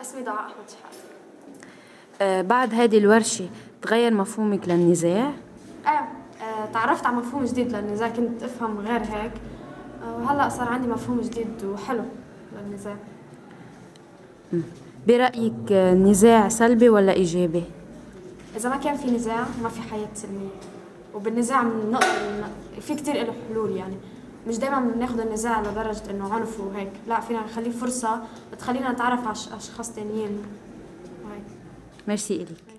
اسمي دعاء أحمد شحات. بعد هذه الورشة تغير مفهومك للنزاع؟ تعرفت على مفهوم جديد للنزاع، كنت أفهم غير هيك، وهلأ صار عندي مفهوم جديد وحلو للنزاع. برأيك النزاع سلبي ولا إيجابي؟ إذا ما كان في نزاع ما في حياة سلمية، وبالنزاع في كتير له حلول، يعني مش دايما بناخد النزاع لدرجة إنه عنف وهيك، لا فينا نخليه فرصة تخلينا نتعرف على أشخاص تانيين. ميرسي إليك.